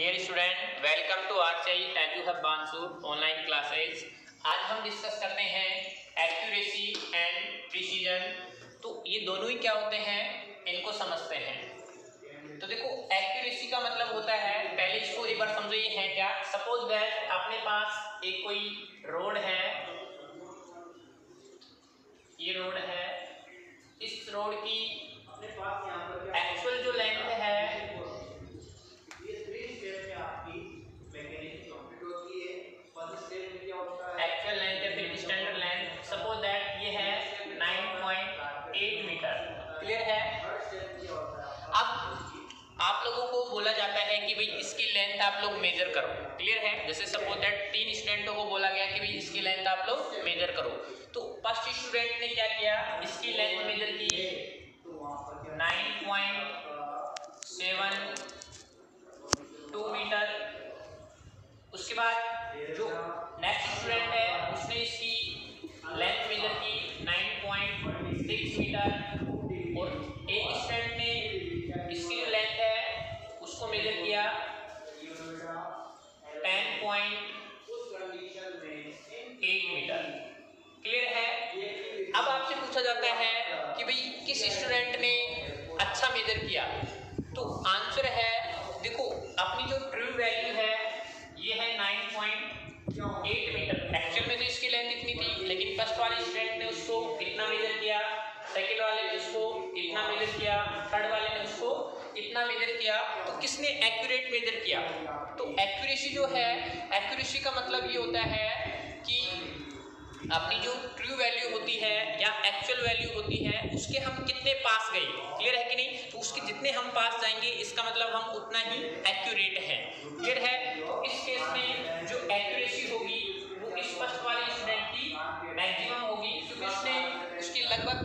Dear student, welcome to RCI edu hub Bansur online classes. आज हम discuss करते हैं एक्यूरेसी एंड प्रिसीजन। तो ये दोनों ही क्या होते हैं, इनको समझते हैं। तो देखो, एक्यूरेसी का मतलब होता है, पहले इसको एक बार समझो ये है क्या। सपोज दैट अपने पास एक कोई रोड है, ये रोड है, इस रोड की एक्चुअल जो लेंथ है बोला जाता है कि भाई इसकी लेंथ आप लोग मेजर करो। क्लियर है। जैसे सपोज दैट तीन स्टूडेंटों को बोला गया कि भाई इसकी लेंथ आप लोग मेजर करो। तो फर्स्ट स्टूडेंट ने क्या किया, इसकी लेंथ मेजर की 9.72 मीटर। उसके बाद जो नेक्स्ट स्टूडेंट है उसने इसकी लेंथ मेजर की 9.6 मीटर। और एक स्टूडेंट ने इसकी लेंथ है उसको मेजर किया 10.8 मीटर। क्लियर है। अब आपसे पूछा जाता है कि भाई किस स्टूडेंट ने अच्छा मेजर किया, तो आंसर है देखो, अपनी जो ट्रू वैल्यू है ये है 9.8 मीटर। एक्चुअल में तो इसकी लेंथ इतनी थी, लेकिन फर्स्ट वाले स्टूडेंट ने उसको कितना मेजर किया, सेकेंड वाले ने उसको कितना मेजर किया, थर्ड वाले ने उसको कितना मेजर किया। तो किसने एक्यूरेट मेजर किया। तो एक्यूरेसी जो है, एक्यूरेसी का मतलब ये होता है कि अपनी जो ट्रू वैल्यू होती है या एक्चुअल वैल्यू होती है उसके हम कितने पास गए। क्लियर है कि नहीं। तो उसके जितने हम पास जाएंगे इसका मतलब हम उतना ही एक्यूरेट हैं। क्लियर है। इस केस में जो एक्यूरेसी होगी वो इस फर्स्ट वाले स्टूडेंट की मैक्सिमम होगी, क्योंकि उसने उसके लगभग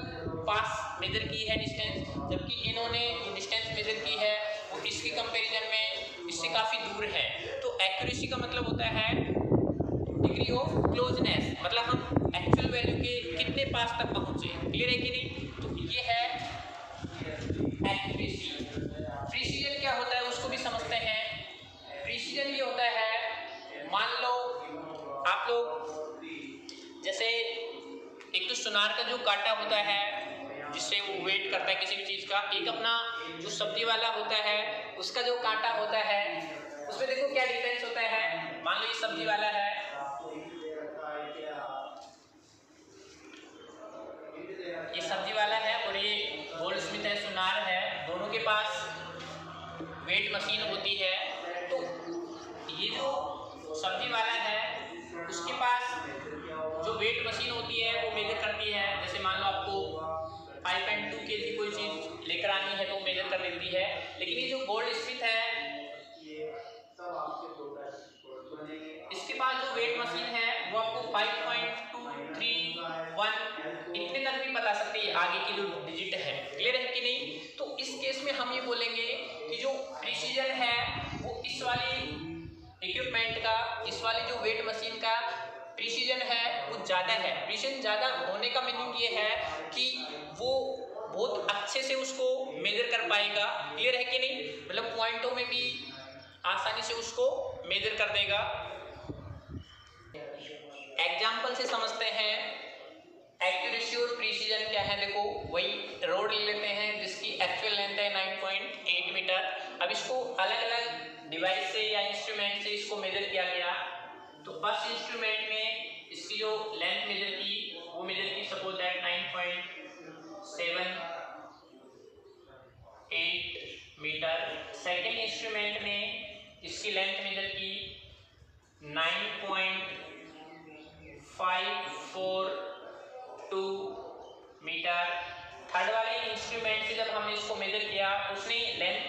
पास मेजर की है डिस्टेंस, जबकि इन्होंने डिस्टेंस मेजर की है वो इसकी कंपैरिजन में इससे काफ़ी दूर है। तो एक्यूरेसी का मतलब होता है डिग्री ऑफ क्लोजनेस, मतलब हम एक्चुअल वैल्यू के कितने पास तक पहुँचे। क्लियर है कि नहीं। तो ये है एक्यूरेसी। प्रिसीजन क्या होता है उसको भी समझते हैं। प्रिसीजन ये होता है, मान लो आप लोग जैसे एक तो सुनार का जो काटा होता है जिससे वो वेट करता है किसी भी चीज़ का, एक अपना जो सब्जी वाला होता है उसका जो कांटा होता है उसमें देखो क्या डिफरेंस होता है। मान लो ये सब्जी वाला है, ये सब्जी वाला है और ये गोल्ड स्मिथ है, सुनार है, दोनों के पास वेट मशीन होती है। तो ये जो सब्जी वाला है उसके पास जो वेट मशीन होती है वो मेजर करती है। जैसे मान लो आपको 5.2 kg कोई चीज़ लेकर आनी है तो मेजर कर देती है। लेकिन ये जो गोल्ड स्मिथ है इसके पास जो वेट मशीन है वो आपको 5.231 इतने तक भी बता सकती है आगे की जो डिजिट है। क्लियर है कि नहीं। तो इस केस में हम ये बोलेंगे कि जो प्रिसीजन है वो इस वाले इक्विपमेंट का, इस वाले जो वेट मशीन का प्रिसीजन है वो ज़्यादा है। प्रिसीजन ज़्यादा होने का मीनिंग ये है कि वो बहुत अच्छे से उसको मेजर कर पाएगा। क्लियर है कि नहीं। मतलब पॉइंटों में भी आसानी से उसको मेजर कर देगा। एग्जाम्पल से समझते हैं एक्यूरेसी और प्रिसीजन क्या है। देखो, वही रोड ले लेते हैं जिसकी एक्चुअल लेंथ है 9.8 मीटर। अब इसको अलग अलग डिवाइस से या इंस्ट्रूमेंट से इसको मेजर किया गया। तो फर्स्ट इंस्ट्रूमेंट में इसकी जो लेंथ मेजर की वो मेजर की suppose that 9.78 metre. Second instrument में इसकी लेंथ मेजर की 9.542 मीटर। थर्ड वाले इंस्ट्रूमेंट से जब हमने इसको मेजर किया उसने लेंथ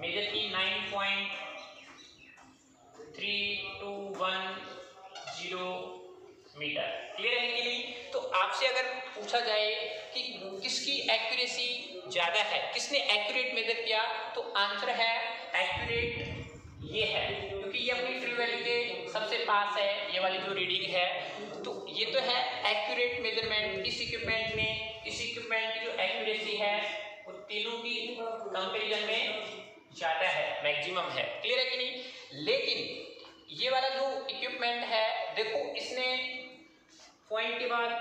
मेजर की 9.3210 मीटर। क्लियर है कि नहीं। तो आपसे अगर पूछा जाए कि किसकी एक्यूरेसी ज़्यादा है, किसने एक्यूरेट मेजर किया, तो आंसर है एक्यूरेट ये है, क्योंकि ये अपनी ट्रू वैल्यू के सबसे पास है ये वाली जो रीडिंग है। तो ये तो है एक्यूरेट मेजरमेंट। इस इक्विपमेंट में इस इक्विपमेंट की जो एक्यूरेसी है वो तीनों की कंपेरिजन में जाना है, मैक्सिमम है। क्लियर है कि नहीं? लेकिन ये वाला जो इक्विपमेंट है देखो, इसने पॉइंट के बाद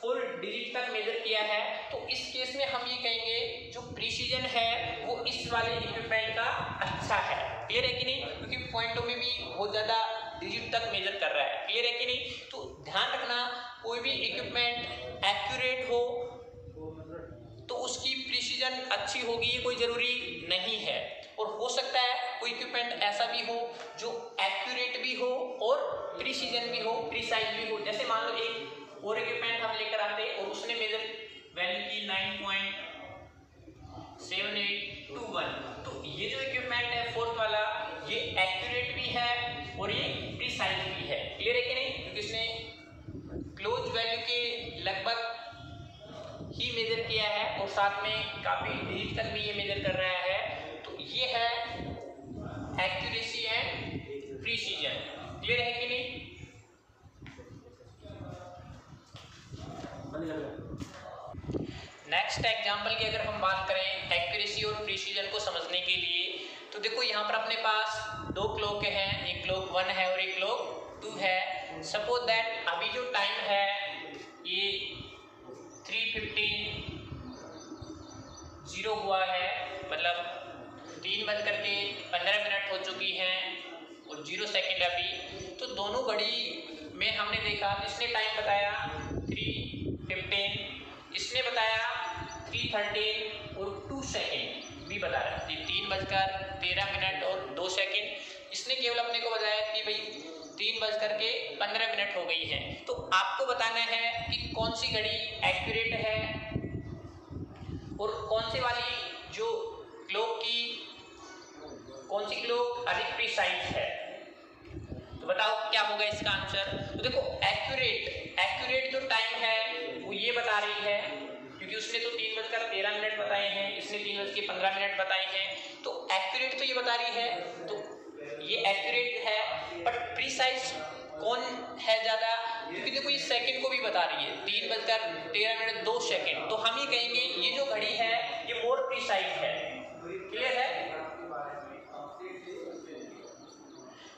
फुल डिजिट तक मेजर किया है, तो इस केस में हम ये कहेंगे जो प्रिसीजन है वो इस वाले इक्विपमेंट का अच्छा है। क्लियर है कि नहीं? क्योंकि पॉइंटों में भी बहुत ज़्यादा डिजिट तक मेजर कर रहा है। क्लियर है कि नहीं? तो ध्यान रखना कोई भी इक्विपमेंट एक्यूरेट हो तो उसकी प्रिसीजन अच्छी होगी ये कोई ज़रूरी नहीं है, और हो सकता है कोई इक्विपमेंट ऐसा भी हो जो एक्यूरेट भी हो और प्रिसीजन भी हो, प्रिसाइज भी हो। जैसे मान लो एक और इक्विपमेंट हम लेकर आते हैं और उसने मेजर वैल्यू की 9.7821, तो ये जो इक्विपमेंट है फोर्थ वाला ये एक्यूरेट भी है और ये प्रिसाइज भी है। क्लियर है कि नहीं? क्योंकि इसने क्लोज वैल्यू के लगभग ही मेजर किया है और साथ में काफ़ी डिजिट तक भी ये मेजर कर रहा है। तो ये है एक्यूरेसी एंड प्रिसीजन। क्लियर है कि नहीं? नेक्स्ट एग्जाम्पल की अगर हम बात करें एक्यूरेसी और प्रिसीजन को समझने के लिए, तो देखो यहाँ पर अपने पास दो क्लॉक हैं, एक क्लॉक 1 है और एक क्लॉक 2 है। सपोज दैट अभी जो टाइम है ये 3:15 हुआ है, मतलब 3:15 हो चुकी है और 0 सेकेंड अभी। तो दोनों घड़ी में हमने देखा इसने टाइम बताया 3:15, इसने बताया 3:13 और 2 सेकेंड भी बता रहा है, 3:13 और 2 सेकेंड। इसने केवल अपने को बताया कि भाई 3:15 हो गई है। तो आपको बताना है कि कौन सी घड़ी एक्यूरेट है और कौन सी वाली जो क्लॉक की कौन सी क्लॉक अधिक प्रिसाइज है। तो बताओ क्या होगा इसका आंसर। तो देखो एक्यूरेट जो टाइम है वो ये बता रही है, क्योंकि उसने तो 3:13 बताए हैं, इसने 3:15 बताए हैं, तो एक्यूरेट तो ये बता रही है, तो ये एक्यूरेट है। बट प्रिसाइज कौन है ज़्यादा? क्योंकि देखो ये सेकंड को भी बता रही है, 3:13 2 सेकेंड। तो हम ये कहेंगे ये जो घड़ी है ये मोर प्रिसाइज है। क्लियर है?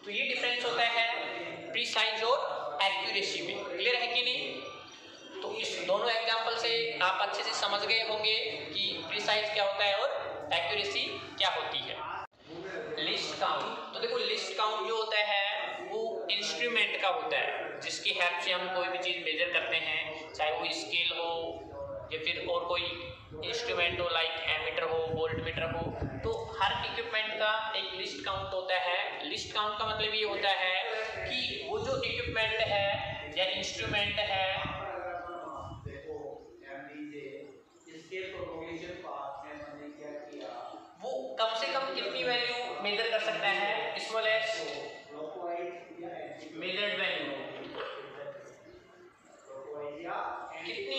तो ये डिफरेंस होता है प्रिसाइज और एक्यूरेसी में। क्लियर है कि नहीं? तो इस दोनों एग्जाम्पल से आप अच्छे से समझ गए होंगे कि प्रिसाइज क्या होता है और एक्यूरेसी क्या होती है। लिस्ट काउंट, तो देखो लिस्ट काउंट जो होता है वो इंस्ट्रूमेंट का होता है, जिसकी हेल्प से हम कोई भी चीज़ मेजर करते हैं, चाहे वो स्केल हो या फिर और कोई इंस्ट्रूमेंट हो लाइक एमीटर हो, वोल्ट मीटर हो। तो हर इक्विपमेंट का एक लिस्ट काउंट होता है। लिस्ट काउंट का मतलब ये होता है कि वो जो इक्विपमेंट है या इंस्ट्रूमेंट है वो कम से कम कितनी वैल्यू मेजर कर सकता है, स्मॉलेस्ट मेजर्ड वैल्यू कितनी,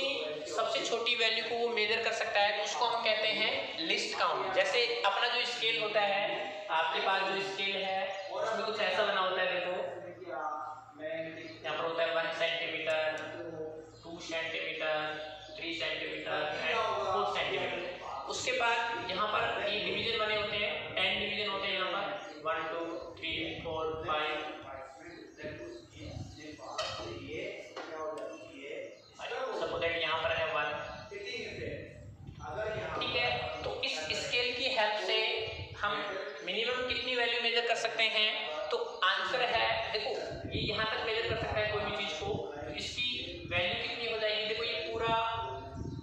सबसे छोटी वैल्यू को वो मेजर कर सकता है, तो उसको हम कहते हैं लिस्ट काउंट। जैसे अपना जो स्केल होता है, आपके पास जो स्केल है उसमें कुछ ऐसा बना होता है, देखो यहाँ पर होता है 1 सेंटीमीटर, 2 सेंटीमीटर, 3 सेंटीमीटर, 4 सेंटीमीटर। उसके बाद यहाँ पर ये डिवीजन बने होते हैं, 10 डिवीजन होते हैं यहाँ पर, 1 2 3 4 5। सकते हैं तो आंसर है, देखो ये यहाँ तक मेजर कर सकता है कोई भी चीज़ को, तो इसकी वैल्यू कितनी हो जाएगी? देखो ये पूरा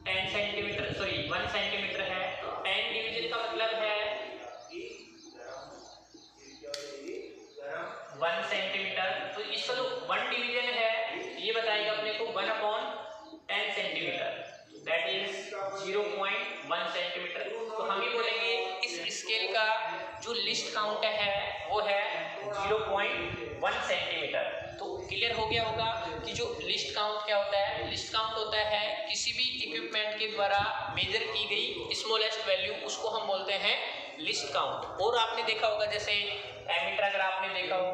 10 सेंटीमीटर, सॉरी 1 सेंटीमीटर है, तो 10 डिवीजन का मतलब है 1 सेंटीमीटर। तो इसका जो 1 डिवीजन है ये बताएगा अपने को 1/10 सेंटीमीटर, दैट इज 0.1 सेंटीमीटर। तो हम ये बोलेंगे इस स्केल का जो लिस्ट काउंट है वो है 0.1 सेंटीमीटर। तो क्लियर हो गया होगा कि जो लिस्ट काउंट क्या होता है। लिस्ट काउंट होता है किसी भी इक्विपमेंट के द्वारा मेजर की गई स्मॉलेस्ट वैल्यू, उसको हम बोलते हैं लिस्ट काउंट। और आपने देखा होगा जैसे एमीटर अगर आपने देखा हो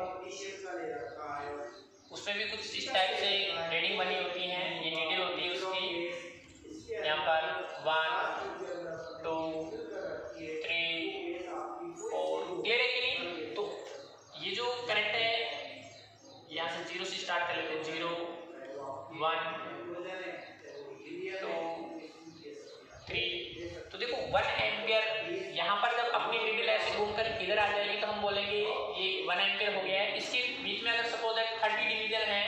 उसमें भी कुछ इस टाइप से रेडिंग बनी होती है, ये डिटेल होती है उसकी, यहाँ पर 1 2 3 4 होकर इधर आ जाएगी तो हम बोलेंगे ये 1 एम्पीयर हो गया है। इसके बीच में अगर सपोज दैट 30 डिवीजन है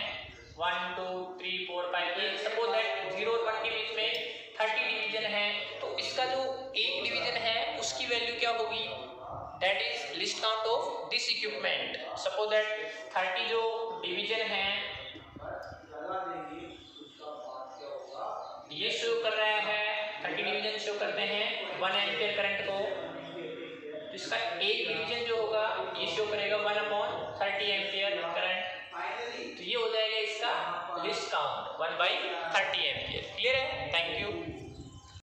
1 2 3 4 5 8, सपोज दैट 0 और 1 के बीच में 30 डिवीजन है तो इसका जो 1 डिवीजन है उसकी वैल्यू क्या होगी, that is least count of this equipment. Suppose that 30 जो डिवीजन है ये शो कर रहा है, 30 डिवीजन शो करते हैं 1 एम्पीयर करंट को, इसका 1 डिवीजन जो होगा ये शो करेगा 1/30 एम्पियर करंट, तो ये हो जाएगा इसका लिस्ट काउंट 1/30 एम्पियर। क्लियर है? Thank you.